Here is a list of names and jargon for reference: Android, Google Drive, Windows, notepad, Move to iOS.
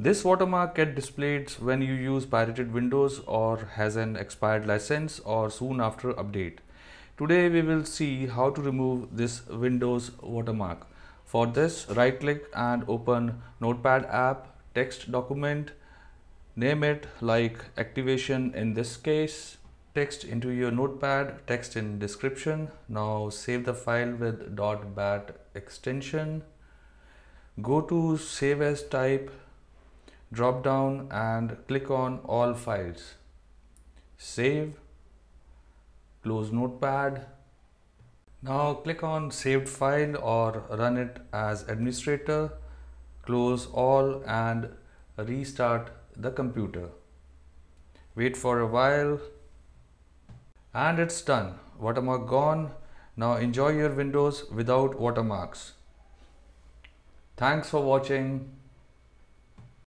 This watermark gets displayed when you use pirated Windows or has an expired license or soon after update. Today we will see how to remove this Windows watermark. For this, right click and open Notepad app, text document, name it like activation in this case, text into your notepad, text in description. Now save the file with .bat extension. Go to save as type, drop down and click on all files. Save, close notepad. Now click on saved file or run it as administrator, close all and restart the computer. Wait for a while and it's done. Watermark gone. Now enjoy your Windows without watermarks. Thanks for watching.